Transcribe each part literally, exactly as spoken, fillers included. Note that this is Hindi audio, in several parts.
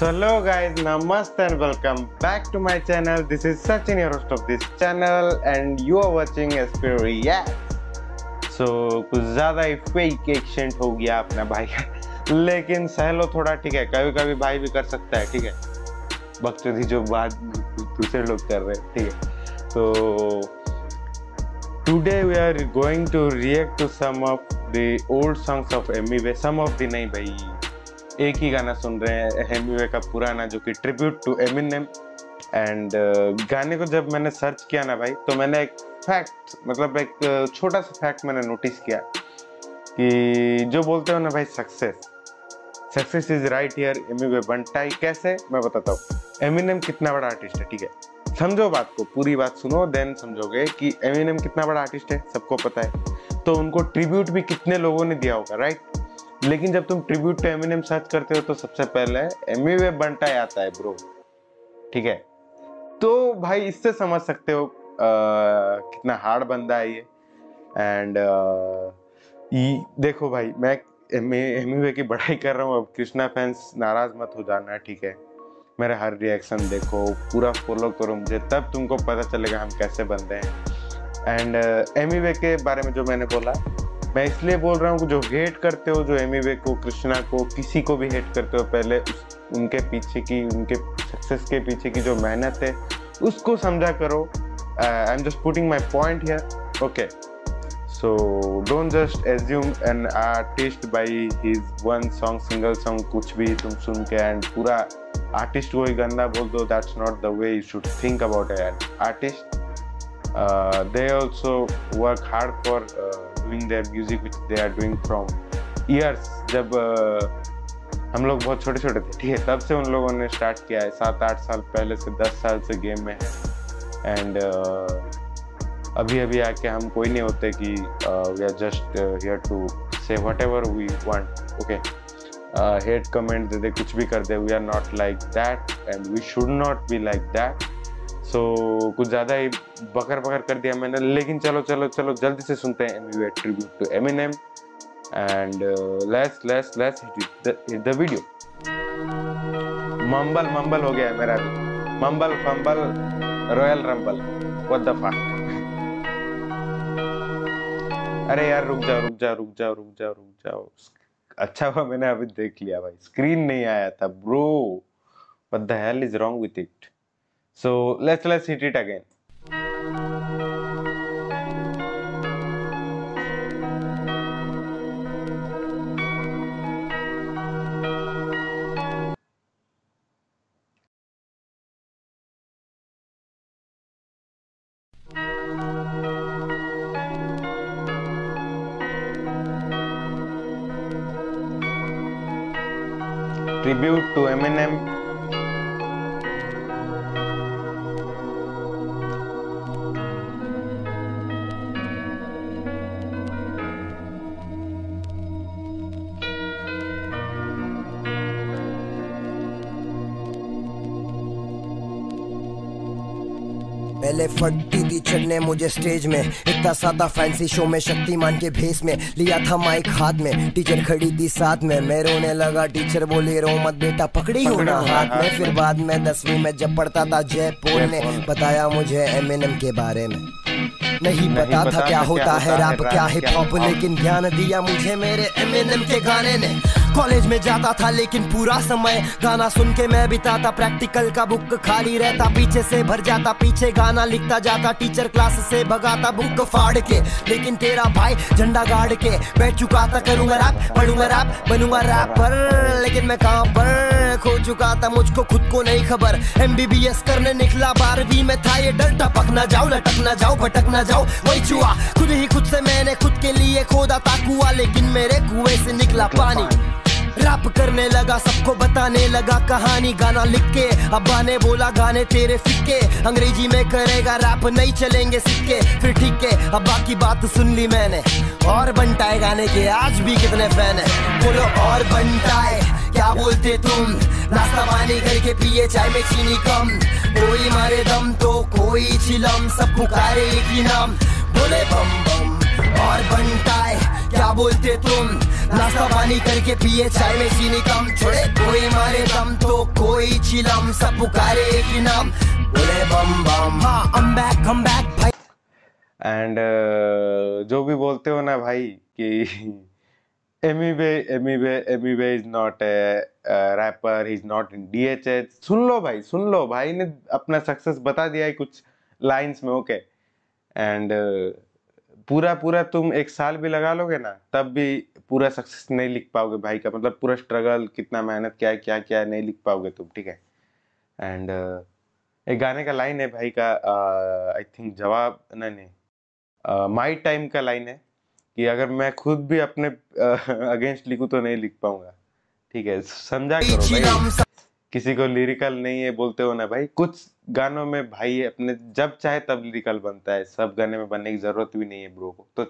So hello guys, namaste and welcome back to my channel. This is Sachin, your host of this channel, and you are watching S P Reacts. So कुछ ज़्यादा fake accent हो गया अपना भाई का, लेकिन सहलो थोड़ा, ठीक है, कभी कभी भाई भी कर सकता है, ठीक है, बकचोदी जो बात दूसरे लोग कर रहे हैं, ठीक है। तो today we are going to react to some of the old songs of Emiway. Some of the नहीं भाई, एक ही गाना सुन रहे हैं एमिवे का पुराना, जो कि ट्रिब्यूट टू एमिनेम। एंड गाने को जब मैंने सर्च किया ना भाई, तो मैंने एक फैक्ट, मतलब एक छोटा सा फैक्ट मैंने नोटिस किया कि जो बोलते हो ना भाई, success success is right here Emiway बनता है। कैसे, मैं बताता हूँ। एमिनेम कितना बड़ा आर्टिस्ट है, ठीक है, समझो बात को, पूरी बात सुनो, देन समझोगे कि एमिनेम कितना बड़ा आर्टिस्ट है, सबको पता है। तो उनको ट्रिब्यूट भी कितने लोगों ने दिया होगा, राइट। लेकिन जब तुम ट्रिब्यूट टू एमिनेम सर्च करते हो, तो सबसे पहले एमिवे बनता है आता है ब्रो, ठीक है। तो भाई इससे समझ सकते हो आ, कितना हार्ड बंदा है ये। एंड देखो भाई, मैं एमिवे की बड़ाई कर रहा हूँ, अब कृष्णा फैंस नाराज मत हो जाना, ठीक है। मेरा हर रिएक्शन देखो, पूरा फॉलो करो मुझे, तब तुमको पता चलेगा हम कैसे बंदे हैं। एंड एमिवे के बारे में जो मैंने बोला, मैं इसलिए बोल रहा हूँ कि जो हेट करते हो, जो एमिवे को, कृष्णा को, किसी को भी हेट करते हो, पहले उस उनके पीछे की, उनके सक्सेस के पीछे की जो मेहनत है, उसको समझा करो। I am just putting my point here, okay. So don't just assume an artist by his one song, single song, कुछ भी तुम सुन के एंड पूरा आर्टिस्ट को ही गंदा बोल दो। That's not the way you should think about at artist. Uh, they also work hard for uh, doing their music, which they are doing from years. जब uh, हम लोग बहुत छोटे छोटे थे, ठीक है, तब से उन लोगों ने स्टार्ट किया है। सात आठ साल पहले से, दस साल से गेम में है। एंड uh, अभी अभी आके हम कोई नहीं होते कि we are just here to say whatever we want, okay. Hate comment दे दे, कुछ भी कर दे, we are not like that and we should not be like that. So so, कुछ ज़्यादा ही बकर बकर कर दिया मैंने, लेकिन चलो चलो चलो जल्दी से सुनते हैं Emiway tribute to Eminem and let's let's let's hit the video. Mumble mumble हो गया है मेरा भी, mumble fumble royal rumble, what the fuck. अरे यार रुक जाओ रुक जाओ रुक जाओ रुक जाओ रुक जाओ, अच्छा हुआ मैंने अभी देख लिया भाई, स्क्रीन नहीं आया था bro, what the hell is wrong with it. So let's let's hit it again. Tribute to Eminem. पहले फटती थी चढ़ने मुझे स्टेज में, इतना सादा फैंसी शो में, शक्तिमान के भेस में, लिया था माइक हाथ में, टीचर खड़ी थी साथ में, मैं रोने लगा, टीचर बोली रो मत बेटा पकड़ी हो ना हाथ में। फिर बाद में दसवीं में जब पढ़ता था, जयपोल ने बताया मुझे एमिनेम के बारे में, नहीं पता था क्या होता है रैप, क्या हिप हॉप, लेकिन ज्ञान दिया मुझे मेरे एमिनेम के गाने ने। कॉलेज में जाता था लेकिन पूरा समय गाना सुन के मैं बिताता, प्रैक्टिकल का बुक खाली रहता, पीछे से भर जाता, पीछे गाना लिखता जाता, टीचर क्लास से भगाता बुक फाड़ के, लेकिन तेरा भाई झंडा गाड़ के बैठ चुका था, करूंगा रैप, पढ़ूंगा रैप, बनूंगा रैपर, लेकिन मैं कहां पर खो चुका था, मुझको खुद को नहीं खबर। एमबीबीएस करने निकला बारहवीं में, था ये डर टपक ना जाओ, लटक ना जाओ, भटक ना जाओ, वही छुआ खुद ही खुद से, मैंने खुद के लिए खोदा था कुआ, लेकिन मेरे कुएं से निकला पानी। रैप करने लगा, सबको बताने लगा कहानी, गाना लिख के अब्बा ने बोला गाने तेरे फिक्के, अंग्रेजी में करेगा रैप नहीं चलेंगे सिक्के, फिर ठीक है अब्बा की बात सुन ली मैंने, और बनता है गाने के आज भी कितने फैन है, बोलो और बनता है क्या बोलते तुम, नाश्ता पानी करके पिए, चाय में चीनी कम, कोई मारे दम तो कोई चिलम, सब पुकारे एक ही नाम, बोले बम बम, और बनता है क्या बोलते तुम, नाश्ता पानी करके पिए, चाय में चीनी कम, छोड़े कोई मारे दम तो कोई नीलम, सब पुकारे एक ही नाम, बोले बम बम। हाँ, I'm back, I'm back भाई। एंड uh, जो भी बोलते हो ना भाई कि Emiway, Emiway, Emiway is not a, a rapper, he's not in D H H. सुन लो भाई, सुन लो भाई ने अपना सक्सेस बता दिया है कुछ लाइंस में, ओके okay. एंड uh, पूरा पूरा तुम एक साल भी लगा लोगे ना तब भी पूरा सक्सेस नहीं लिख पाओगे भाई का, मतलब पूरा स्ट्रगल कितना मेहनत क्या है क्या क्या नहीं लिख पाओगे तुम, ठीक है। एंड uh, एक गाने का लाइन है भाई का, आई थिंक जवाब नहीं नहीं माई टाइम का लाइन है कि अगर मैं खुद भी अपने अगेंस्ट uh, लिखूं तो नहीं लिख पाऊंगा, ठीक है। समझा करो भाई, किसी को लिरिकल नहीं है बोलते हो ना भाई, कुछ गानों में भाई अपने जब चाहे तब लिरिकल बनता है, सब गाने में बनने की जरूरत भी नहीं है ब्रो को। तो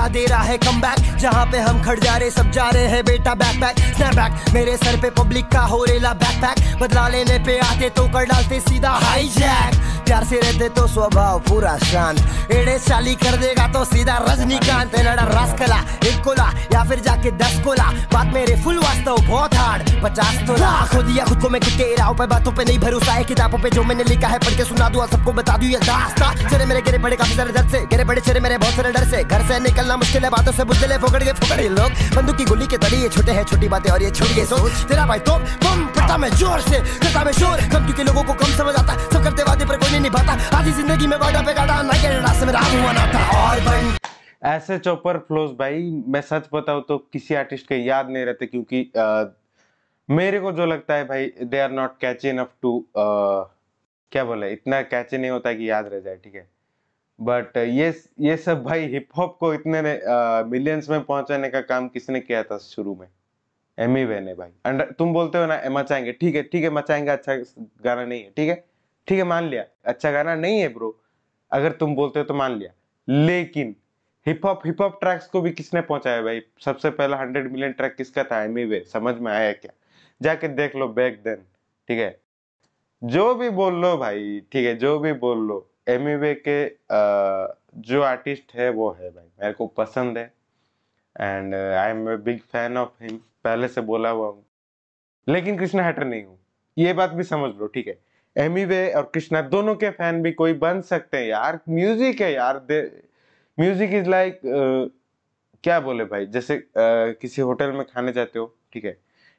चलो जहाँ पे हम खड़ जा रहे सब जा रहे हैं बेटा, बैकपैक स्नैपबैक मेरे सर पे पब्लिक का हो रेला, बैकपैक बदला लेने पे आते तो कर डालते सीधा हाईजैक, प्यार से रहते तो स्वभाव पूरा शांत, एड़े चाली कर देगा तो सीधा रजनीकांत, लड़ा रसकला एक कोला या फिर जाके दस कोला, बात मेरे फुल वास्तव बहुत हार्ड पचास तो लाख हो दिया खुद को मैं किरा पे, बातों पे नहीं भरोसा है किताबों पे जो मैंने लिखा है, पढ़ के सुना दूं सबको बता दूं ये दास्तां, चेहरे मेरे गिरे पड़े काफी सारे दर्द से, गिरे पड़े चेहरे मेरे बहुत सारे डर से, घर से निकलना मुश्किल है, बातों से बुझले फोकड़ के फोकड़े लोग, बंदूक की गोली के तले ये छोटे हैं छोटी बातें और ये छोड़िए सोच, तेरा भाई तो बम पड़ता मैं जोर से करता मैं शोर कम, क्योंकि लोगों को कम समझ आता, सब करते वादे पर कोई नहीं निभाता, आधी जिंदगी में बाड़ा पे गाड़ा ना के रास्ते में राह हुआ ना था और बन। ऐसे चौपर फ्लोज भाई मैं सच बताऊं तो किसी आर्टिस्ट के याद नहीं रहते, क्योंकि आ, मेरे को जो लगता है भाई they are not catchy enough to, क्या बोले, इतना कैची नहीं होता कि याद रह जाए, ठीक है। बट ये ये सब भाई हिप हॉप को इतने मिलियंस में पहुंचाने का काम किसने किया था शुरू में, Emiway ने भाई। अंडर तुम बोलते हो ना मचाएंगे, ठीक है ठीक है मचाएंगे अच्छा गाना नहीं है, ठीक है ठीक है मान लिया अच्छा गाना नहीं है ब्रो, अगर तुम बोलते हो तो मान लिया, लेकिन hip hop hip hop tracks को भी किसने पहुंचाया भाई, सबसे पहला हंड्रेड मिलियन ट्रैक किसका था, Emiway। समझ में आया क्या, जाके देख लो बैक देन, ठीक है। जो भी बोल लो भाई, ठीक है जो भी बोल लो, Emiway के uh, जो आर्टिस्ट है वो है भाई, मेरे को पसंद है and I am a big fan of him, पहले से बोला हुआ हूँ, लेकिन कृष्णा हैटर नहीं हूँ, ये बात भी समझ लो, ठीक है। Emiway और कृष्णा दोनों के फैन भी कोई बन सकते हैं यार, म्यूजिक है यार, म्यूजिक इज लाइक क्या बोले भाई, जैसे uh, किसी होटल में खाने जाते हो, ठीक है,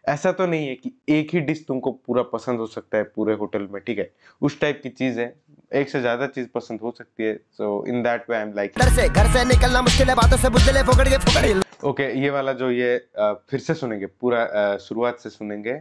ऐसा तो नहीं है कि एक ही डिश तुमको पूरा पसंद हो सकता है पूरे होटल में, ठीक है, उस टाइप की चीज है, एक से ज्यादा चीज पसंद हो सकती है, so in that way I am like. घर से घर से निकलना मुश्किल है, बातों से बुझले फोकड़ के फोकड़े। ओके ये वाला जो ये uh, फिर से सुनेंगे, पूरा uh, शुरुआत से सुनेंगे,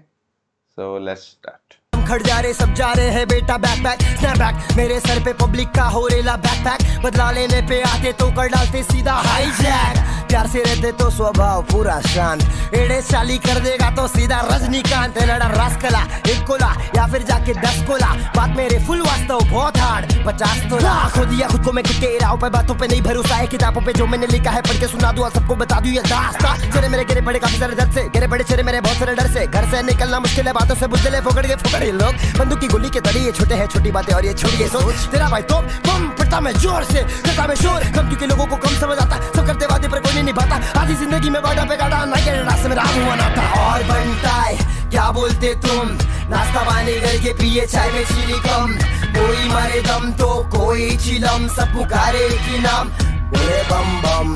सो लेट्स स्टार्ट। खड़ जा रहे सब जा रहे हैं बेटा, बैकपैक स्नैपबैक मेरे सर पे पब्लिक का हो रेला, बैकपैक बदला लेने पे आते तो कर डालते सीधा हाईजैक, प्यार से रहते तो स्वभाव पूरा शांत, एड़े चाली कर देगा तो सीधा रजनीकांत, लड़ा रसकला एक कोला या फिर जाके दस कोला, बात मेरे फुल वास्तव बहुत हार्ड पचास तो लाख हो दिया खुद को मैं किरा पे, बातों पे नहीं भरोसा है किताबों पे जो मैंने लिखा है, पढ़ के सुना दूं सबको बता दूं ये दास्तां, चेहरे मेरे गिरे पड़े काफी सारे दर्द से, गिरे पड़े चेहरे मेरे बहुत सारे डर से, घर से निकलना मुश्किल है, बातों से बुझले फोकड़ के फोकड़े लोग, बंदूक की गोली के तले ये छोटे हैं छोटी बातें और ये छोड़िए सोच, तेरा भाई तो बम पड़ता मैं जोर से करता मैं शोर कम, क्योंकि लोगों को कम समझ आता, सब करते वादे पर कोई नहीं निभाता, आधी जिंदगी में बाड़ा पे गाड़ा ना के रास्ते में राह हुआ ना था और बनता है, क्या बोलते तुम नाश्ता पानी करके पिए चाय में चीनी कम, कोई मारे दम तो कोई चिलम, सब पुकारे की नाम बोले बम बम।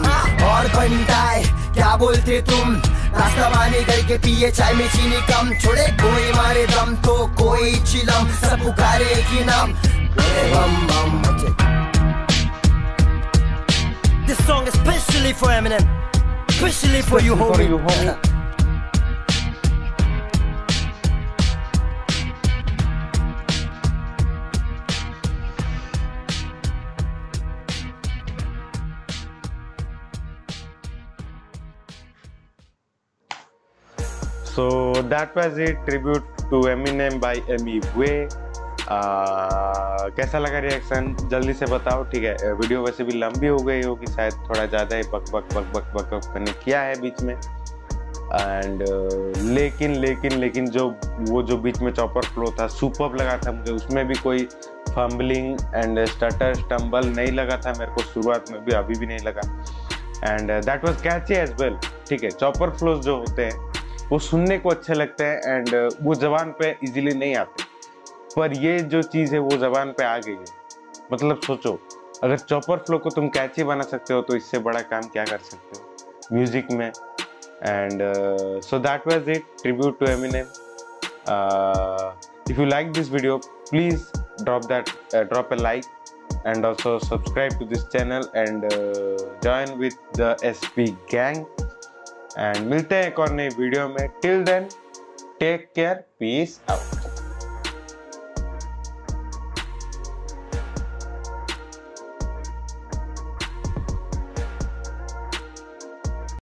और बनता है क्या बोलते तुम नाश्ता पानी करके पिए चाय में चीनी कम, छोड़े कोई मारे दम तो कोई चिलम, सब पुकारे की नाम बोले बम बम। This song is specially for Eminem, specially for you homie, you homie. So that was a tribute to Eminem by Emiway. uh, कैसा लगा रिएक्शन जल्दी से बताओ, ठीक है। वीडियो वैसे भी लंबी हो गई होगी शायद, थोड़ा ज़्यादा ही बक बक बक बक बक बक मैंने किया है बीच में, एंड uh, लेकिन लेकिन लेकिन जो वो जो बीच में चॉपर फ्लो था सुपर्ब लगा था मुझे, उसमें भी कोई फम्बलिंग एंड स्टटर स्टम्बल नहीं लगा था मेरे को शुरुआत में भी, अभी भी नहीं लगा। And that was catchy as well. ठीक है, चॉपर फ्लोज जो होते हैं वो सुनने को अच्छे लगते हैं एंड वो जबान पे इजीली नहीं आते, पर ये जो चीज़ है वो जबान पे आ गई है. मतलब सोचो, अगर चॉपर फ्लो को तुम कैची बना सकते हो तो इससे बड़ा काम क्या कर सकते हो म्यूजिक में. And so that was it, tribute to Eminem. If you like this video, please drop that uh, drop a like and also subscribe to this channel and uh, join with the S P gang. And मिलते हैं एक और नई वीडियो में. Till then, take care, peace out.